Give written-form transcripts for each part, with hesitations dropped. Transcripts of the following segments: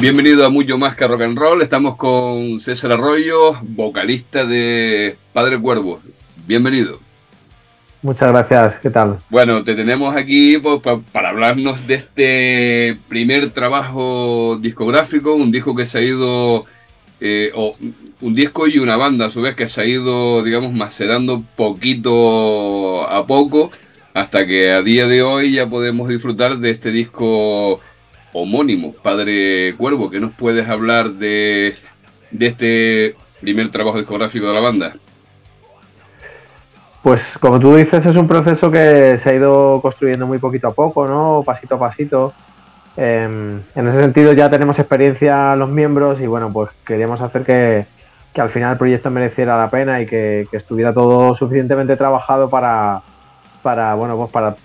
Bienvenido a Mucho Más que Rock and Roll. Estamos con César Arroyo, vocalista de Padre Cuervo. Bienvenido. Muchas gracias, ¿qué tal? Bueno, te tenemos aquí para hablarnos de este primer trabajo discográfico, un disco que se ha ido, un disco y una banda a su vez que se ha ido, digamos, macerando poquito a poco, hasta que a día de hoy ya podemos disfrutar de este disco homónimo, Padre Cuervo. ¿Qué nos puedes hablar de este primer trabajo discográfico de la banda? Pues como tú dices, es un proceso que se ha ido construyendo muy poquito a poco, ¿no? Pasito a pasito. En ese sentido ya tenemos experiencia los miembros y bueno, pues queríamos hacer que al final el proyecto mereciera la pena y que estuviera todo suficientemente trabajado para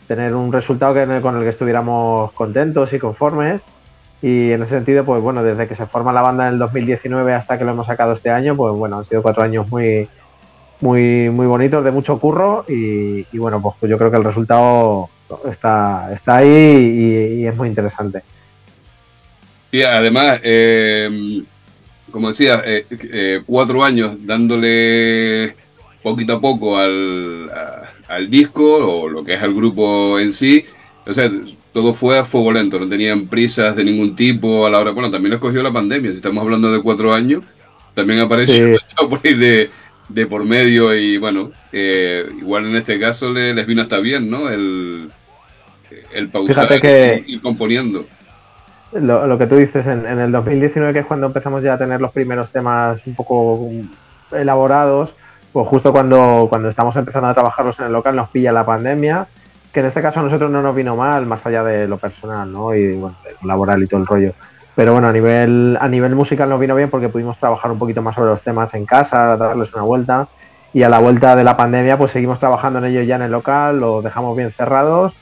tener un resultado con el que estuviéramos contentos y conformes. Y en ese sentido, pues bueno, desde que se forma la banda en el 2019 hasta que lo hemos sacado este año, pues bueno, han sido 4 años muy bonitos, de mucho curro y bueno, pues yo creo que el resultado está ahí y es muy interesante. Sí, además, como decía, 4 años dándole poquito a poco al disco o lo que es al grupo en sí. O sea, todo fue a fuego lento, no tenían prisas de ningún tipo a la hora. Bueno, también les cogió la pandemia, si estamos hablando de 4 años, también aparece sí, por ahí de por medio y bueno, igual en este caso les vino hasta bien, ¿no? El pausar y ir componiendo. Lo que tú dices, en el 2019, que es cuando empezamos ya a tener los primeros temas un poco elaborados, pues justo cuando estamos empezando a trabajarlos en el local nos pilla la pandemia, que en este caso a nosotros no nos vino mal, más allá de lo personal, ¿no? Y bueno, laboral y todo el rollo. Pero bueno, a nivel musical nos vino bien porque pudimos trabajar un poquito más sobre los temas en casa, darles una vuelta, y a la vuelta de la pandemia pues seguimos trabajando en ellos ya en el local, los dejamos bien cerrados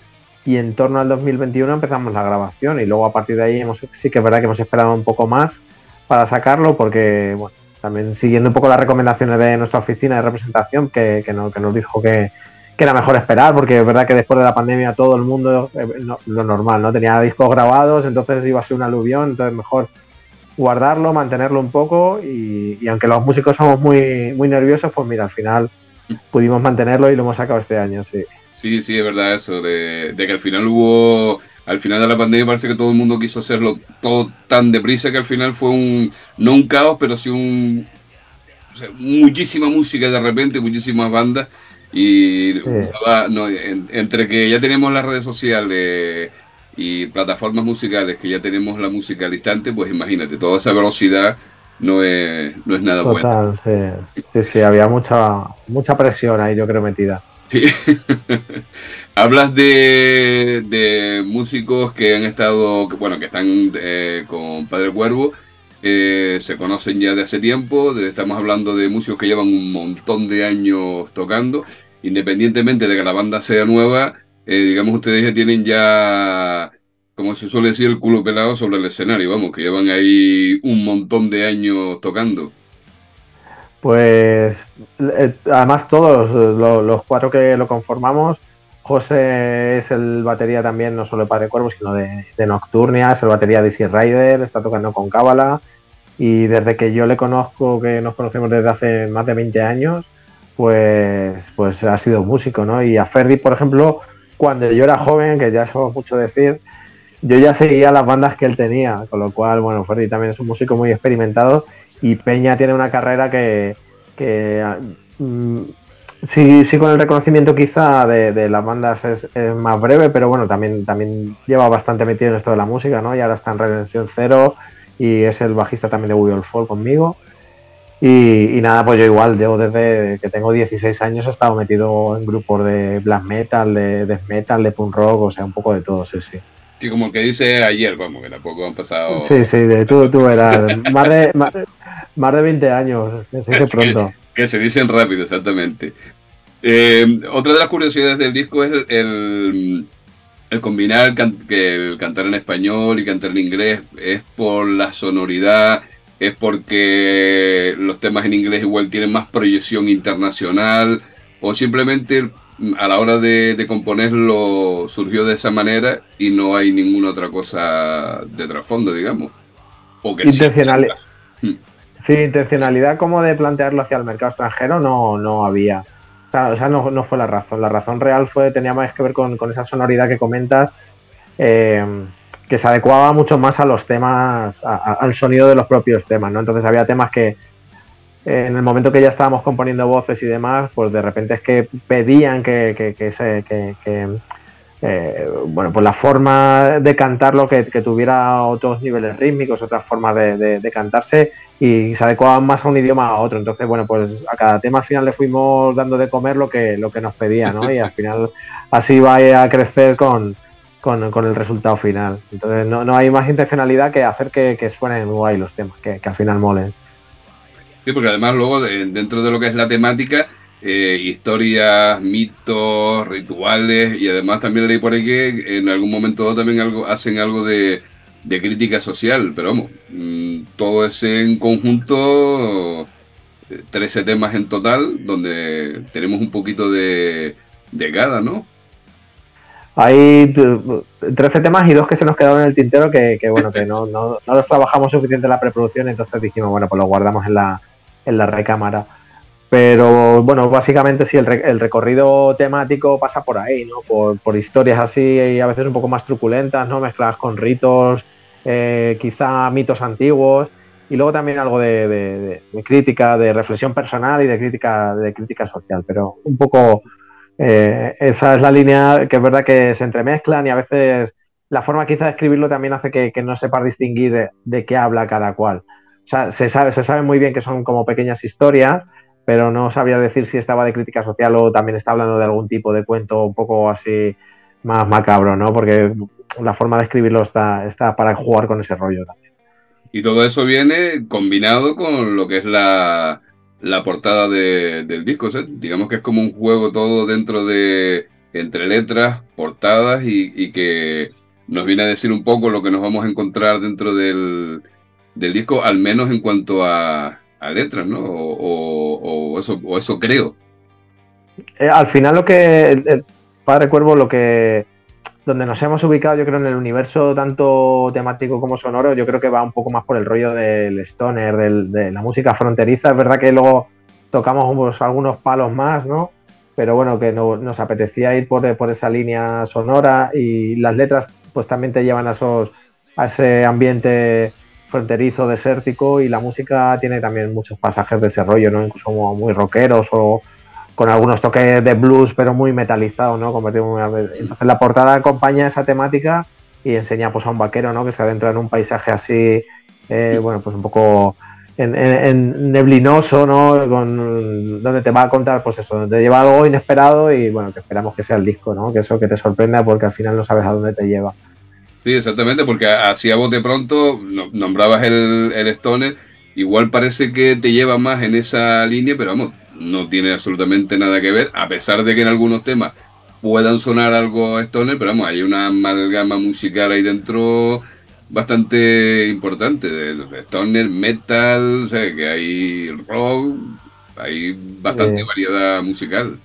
y en torno al 2021 empezamos la grabación y luego a partir de ahí sí que es verdad que hemos esperado un poco más para sacarlo porque, bueno, también siguiendo un poco las recomendaciones de nuestra oficina de representación que nos dijo que era mejor esperar porque es verdad que después de la pandemia todo el mundo, lo normal, ¿no? Tenía discos grabados, entonces iba a ser un aluvión, entonces mejor guardarlo, mantenerlo un poco y aunque los músicos somos muy nerviosos, pues mira, al final pudimos mantenerlo y lo hemos sacado este año, sí. Sí, sí, es verdad eso, de que al final hubo, al final de la pandemia parece que todo el mundo quiso hacerlo todo tan deprisa que al final fue no un caos, pero sí o sea, muchísima música de repente, muchísimas bandas. Y no, entre que ya tenemos las redes sociales y plataformas musicales, que ya tenemos la música al instante, pues imagínate, toda esa velocidad no es nada bueno. Sí, había mucha presión ahí, yo creo, metida. Sí. Hablas de músicos que han estado, bueno, que están con Padre Cuervo, se conocen ya de hace tiempo, estamos hablando de músicos que llevan un montón de años tocando. Independientemente de que la banda sea nueva, digamos, ustedes ya tienen ya, como se suele decir, el culo pelado sobre el escenario, vamos, que llevan ahí un montón de años tocando. Pues, además todos los 4 que lo conformamos, José es el batería también, no solo de Padre Cuervo, sino de Nocturnia, es el batería de Easy Rider, está tocando con Cábala, y desde que yo le conozco, que nos conocemos desde hace más de 20 años, pues ha sido músico, ¿no? Y a Ferdi, por ejemplo, cuando yo era joven, que ya es mucho decir, yo ya seguía las bandas que él tenía, con lo cual, bueno, Ferdi también es un músico muy experimentado y Peña tiene una carrera que sí, con el reconocimiento quizá de las bandas es más breve, pero bueno, también lleva bastante metido en esto de la música, ¿no? Y ahora está en Redención Cero y es el bajista también de We All Fall conmigo. Y nada, pues yo igual, yo desde que tengo 16 años he estado metido en grupos de black metal, de death metal, de punk rock, o sea, un poco de todo, sí, sí. Y como que dice ayer, vamos, que tampoco han pasado... Sí, sí, tú eras más de 20 años, se dice pronto. Que se dicen rápido, exactamente. Otra de las curiosidades del disco es el combinar el cantar en español y cantar en inglés, es por la sonoridad... ¿Es porque los temas en inglés igual tienen más proyección internacional o simplemente a la hora de componerlo surgió de esa manera y no hay ninguna otra cosa de trasfondo, digamos. O que intencionalidad. Sí, intencionalidad como de plantearlo hacia el mercado extranjero no había. O sea, no fue la razón. La razón real tenía más que ver con esa sonoridad que comentas, que se adecuaba mucho más a los temas, al sonido de los propios temas, ¿no? Entonces había temas que en el momento que ya estábamos componiendo voces y demás, pues de repente es que pedían que la forma de cantarlo que tuviera otros niveles rítmicos, otras formas de cantarse, y se adecuaban más a un idioma a otro. Entonces, bueno, pues a cada tema al final le fuimos dando de comer lo que nos pedía, ¿no? Y al final así va a crecer con el resultado final. Entonces no hay más intencionalidad que hacer que suenen guay los temas, que al final molen. Sí, porque además luego dentro de lo que es la temática, historias, mitos, rituales, y además también leí por ahí que en algún momento también hacen algo de crítica social, pero vamos, todo es en conjunto, 13 temas en total, donde tenemos un poquito de cada, ¿no? Hay 13 temas y 2 que se nos quedaron en el tintero que no los trabajamos suficiente en la preproducción, entonces dijimos, bueno, pues los guardamos en la recámara. Pero bueno, básicamente sí, el recorrido temático pasa por ahí, ¿no? Por historias así y a veces un poco más truculentas, ¿no? Mezcladas con ritos, quizá mitos antiguos, y luego también algo de crítica, de reflexión personal y de crítica social, pero un poco... esa es la línea, que es verdad que se entremezclan, y a veces la forma quizá de escribirlo también hace que no sepas distinguir de qué habla cada cual. O sea, se sabe muy bien que son como pequeñas historias, pero no sabía decir si estaba de crítica social o también está hablando de algún tipo de cuento un poco así más macabro, ¿no? Porque la forma de escribirlo está para jugar con ese rollo también. Y todo eso viene combinado con lo que es la portada del disco, ¿sí? Digamos que es como un juego todo dentro de entre letras, portadas y que nos viene a decir un poco lo que nos vamos a encontrar dentro del disco, al menos en cuanto a letras, ¿no? O eso creo. Al final lo que el Padre Cuervo, donde nos hemos ubicado, yo creo, en el universo tanto temático como sonoro, yo creo que va un poco más por el rollo del stoner, de la música fronteriza. Es verdad que luego tocamos algunos palos más, ¿no? Pero bueno, que nos apetecía ir por esa línea sonora, y las letras pues también te llevan a ese ambiente fronterizo, desértico, y la música tiene también muchos pasajes de ese rollo, ¿no? Incluso muy rockeros o... con algunos toques de blues, pero muy metalizado, ¿no? Entonces la portada acompaña esa temática y enseña pues a un vaquero, ¿no? Que se adentra en un paisaje así, bueno, pues un poco en neblinoso, ¿no? Donde te va a contar, pues eso, donde te lleva algo inesperado, y bueno, que esperamos que sea el disco, ¿no? Que eso que te sorprenda, porque al final no sabes a dónde te lleva. Sí, exactamente, porque así a bote pronto nombrabas el stoner, igual parece que te lleva más en esa línea, pero vamos, no tiene absolutamente nada que ver, a pesar de que en algunos temas puedan sonar algo stoner, pero vamos, hay una amalgama musical ahí dentro bastante importante, de stoner, metal, o sea, que hay rock, hay bastante variedad musical.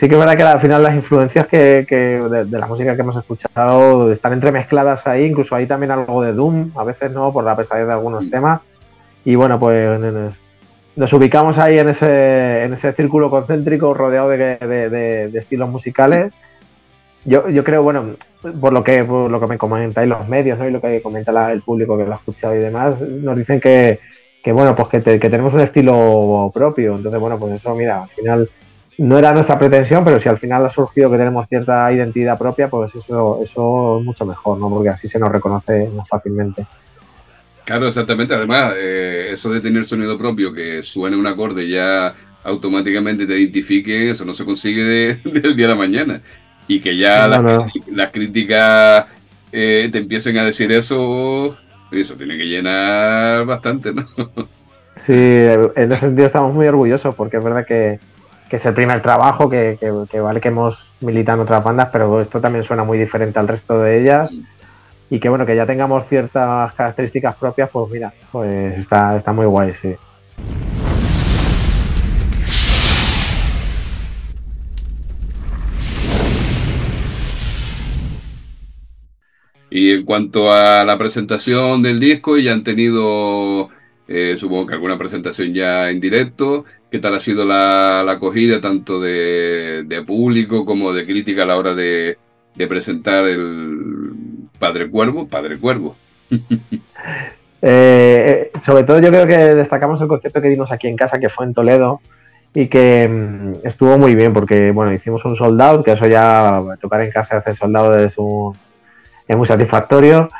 Sí que es verdad que al final las influencias de la música que hemos escuchado están entremezcladas ahí, incluso hay también algo de doom, a veces, ¿no? Por la pesadez de algunos temas, y bueno, pues... nos ubicamos ahí en ese círculo concéntrico rodeado de estilos musicales. Yo creo, bueno, por lo que me comentáis los medios, ¿no? Y lo que comenta el público que lo ha escuchado y demás, nos dicen que bueno, pues que tenemos un estilo propio. Entonces, bueno, pues eso, mira, al final no era nuestra pretensión, pero si al final ha surgido que tenemos cierta identidad propia, pues eso es mucho mejor, ¿no? Porque así se nos reconoce más fácilmente. Claro, exactamente. Además, eso de tener sonido propio, que suene un acorde y ya automáticamente te identifique, eso no se consigue del día a la mañana. Y que ya las críticas te empiecen a decir eso tiene que llenar bastante, ¿no? Sí, en ese sentido estamos muy orgullosos, porque es verdad que es el primer trabajo, que vale que hemos militado en otras bandas, pero esto también suena muy diferente al resto de ellas. Y que bueno, que ya tengamos ciertas características propias, pues mira, pues está muy guay, sí. Y en cuanto a la presentación del disco, ya han tenido, supongo que alguna presentación ya en directo. ¿Qué tal ha sido la acogida tanto de público como de crítica a la hora de presentar el Padre Cuervo? Padre Cuervo. Sobre todo yo creo que destacamos el concierto que dimos aquí en casa, que fue en Toledo, y que estuvo muy bien porque, bueno, hicimos un sold out, que eso ya tocar en casa y hacer sold out es muy satisfactorio.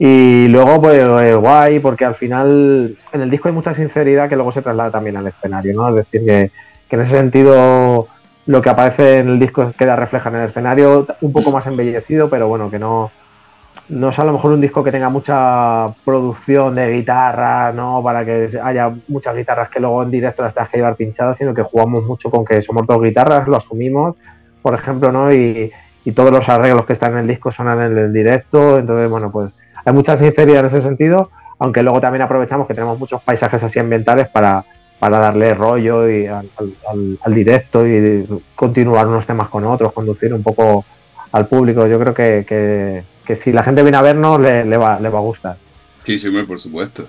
Y luego, pues, guay, porque al final en el disco hay mucha sinceridad que luego se traslada también al escenario, ¿no? Es decir, que en ese sentido lo que aparece en el disco queda reflejado en el escenario, un poco más embellecido, pero bueno, que no es a lo mejor un disco que tenga mucha producción de guitarra, ¿no? Para que haya muchas guitarras que luego en directo las tengas que llevar pinchadas, sino que jugamos mucho con que somos dos guitarras, lo asumimos, por ejemplo, ¿no? Y todos los arreglos que están en el disco sonan en el directo, entonces, bueno, pues hay mucha sinceridad en ese sentido, aunque luego también aprovechamos que tenemos muchos paisajes así ambientales para darle rollo y al directo y continuar unos temas con otros, conducir un poco al público. Yo creo que si la gente viene a vernos le va a gustar. Sí, sí, por supuesto.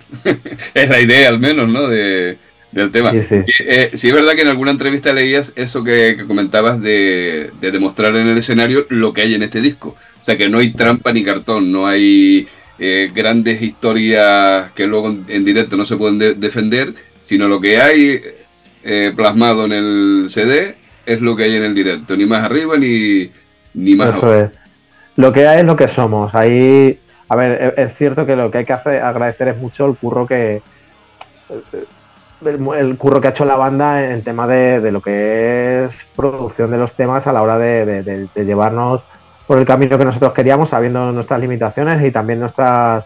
Es la idea al menos, ¿no? Del tema. Sí, sí. Sí, es verdad que en alguna entrevista leías eso que comentabas de demostrar en el escenario lo que hay en este disco. O sea, que no hay trampa ni cartón, no hay grandes historias que luego en directo no se pueden defender, sino lo que hay plasmado en el CD es lo que hay en el directo, ni más arriba ni más abajo. Eso es. Lo que hay es lo que somos. Ahí, a ver, es cierto que lo que hay que hacer, agradecer es mucho el curro que ha hecho la banda en tema de lo que es producción de los temas a la hora de llevarnos por el camino que nosotros queríamos, sabiendo nuestras limitaciones y también nuestras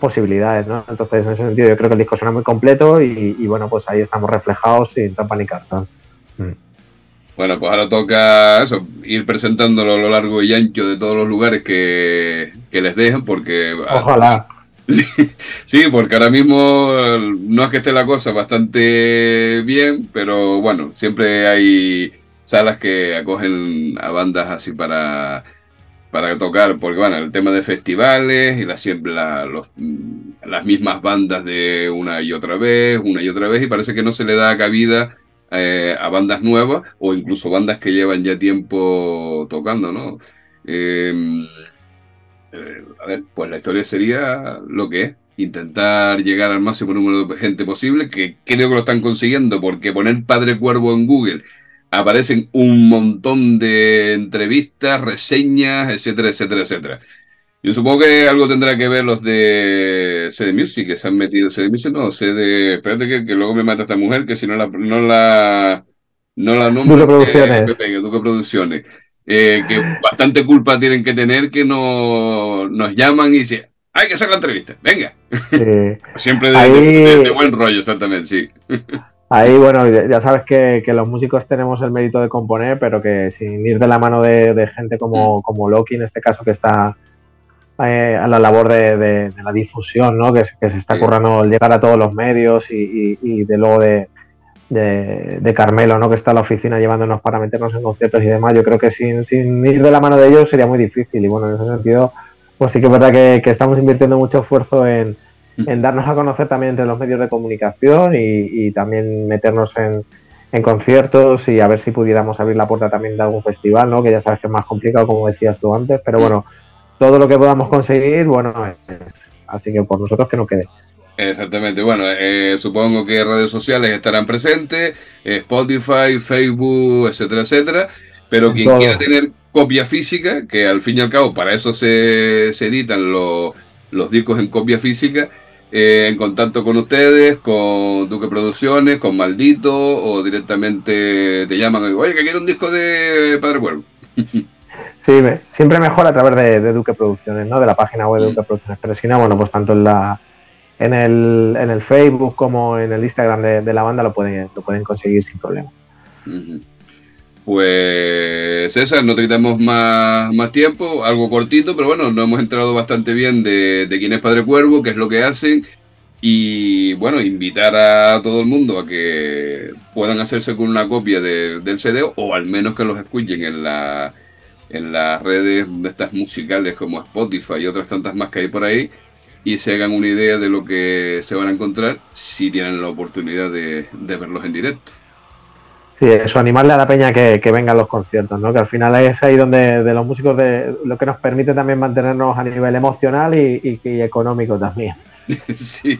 posibilidades, ¿no? Entonces, en ese sentido, yo creo que el disco suena muy completo y bueno, pues ahí estamos reflejados sin trampa ni cartón. Bueno, pues ahora toca eso, ir presentándolo a lo largo y ancho de todos los lugares que les dejan, porque... Ojalá. Sí, porque ahora mismo no es que esté la cosa bastante bien, pero bueno, siempre hay salas que acogen a bandas así para tocar, porque bueno, el tema de festivales y las mismas bandas de una y otra vez, y parece que no se le da cabida a bandas nuevas o incluso bandas que llevan ya tiempo tocando, ¿no? A ver, pues la historia sería lo que es, intentar llegar al máximo número de gente posible, que creo que lo están consiguiendo, porque poner Padre Cuervo en Google... aparecen un montón de entrevistas, reseñas, etcétera, etcétera, etcétera. Yo supongo que algo tendrá que ver los de CD Music, que se han metido. CD Music, no, CD... Espérate que luego me mata esta mujer, que si no la nombro... Duque Producciones. Duque Producciones. Que bastante culpa tienen que tener que nos llaman y dicen... ¡Hay que hacer la entrevista! ¡Venga! Siempre de buen rollo, exactamente, sí. Ahí, bueno, ya sabes que los músicos tenemos el mérito de componer, pero que sin ir de la mano de gente como Loki, en este caso, que está a la labor de la difusión, ¿no? Que se está currando llegar a todos los medios y de luego de Carmelo, ¿no? Que está en la oficina llevándonos para meternos en conciertos y demás. Yo creo que sin ir de la mano de ellos sería muy difícil. Y bueno, en ese sentido, pues sí que es verdad que estamos invirtiendo mucho esfuerzo en darnos a conocer también entre los medios de comunicación y también meternos en conciertos y a ver si pudiéramos abrir la puerta también de algún festival, ¿no? Que ya sabes que es más complicado, como decías tú antes, pero bueno, todo lo que podamos conseguir, bueno, así que por nosotros que no quede. Exactamente, bueno, supongo que redes sociales estarán presentes, Spotify, Facebook, etcétera, etcétera, pero quien quiera tener copia física, que al fin y al cabo para eso se editan los discos en copia física, en contacto con ustedes, con Duque Producciones, con Maldito, o directamente te llaman y digo, oye, que quiero un disco de Padre Cuervo. Sí, siempre mejor a través de Duque Producciones, ¿no? De la página web de Duque Producciones, pero si no, bueno, pues tanto en el Facebook como en el Instagram de la banda lo pueden conseguir sin problema. Pues César, no te quitamos más tiempo, algo cortito, pero bueno, nos hemos enterado bastante bien de quién es Padre Cuervo, qué es lo que hacen y bueno, invitar a todo el mundo a que puedan hacerse con una copia del CD o al menos que los escuchen en la en las redes de estas musicales como Spotify y otras tantas más que hay por ahí, y se hagan una idea de lo que se van a encontrar si tienen la oportunidad de verlos en directo. Sí, eso, animarle a la peña que vengan los conciertos, ¿no? Que al final es ahí donde de los músicos lo que nos permite también mantenernos a nivel emocional y económico también. Sí,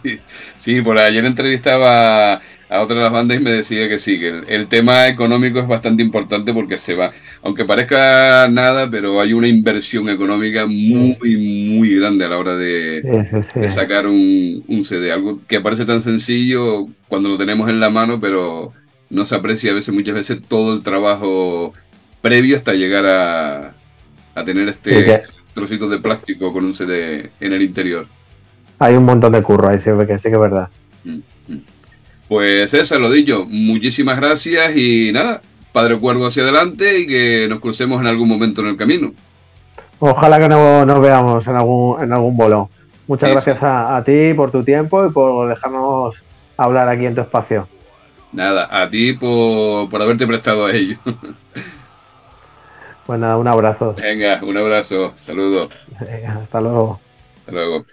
sí, por ayer entrevistaba a otra de las bandas y me decía que sí, que el tema económico es bastante importante porque se va, aunque parezca nada, pero hay una inversión económica muy grande a la hora de sacar un CD, algo que parece tan sencillo cuando lo tenemos en la mano, pero no se aprecia a veces, muchas veces, todo el trabajo previo hasta llegar a tener trocitos de plástico con un CD en el interior. Hay un montón de curro ahí, sí que es verdad. Pues César, lo dicho, muchísimas gracias y nada, Padre Cuervo hacia adelante y que nos crucemos en algún momento en el camino. Ojalá que nos veamos en algún bolo. Muchas gracias a ti por tu tiempo y por dejarnos hablar aquí en tu espacio. Nada, a ti por haberte prestado a ello. Bueno, un abrazo. Venga, un abrazo, saludos. Venga, hasta luego. Hasta luego.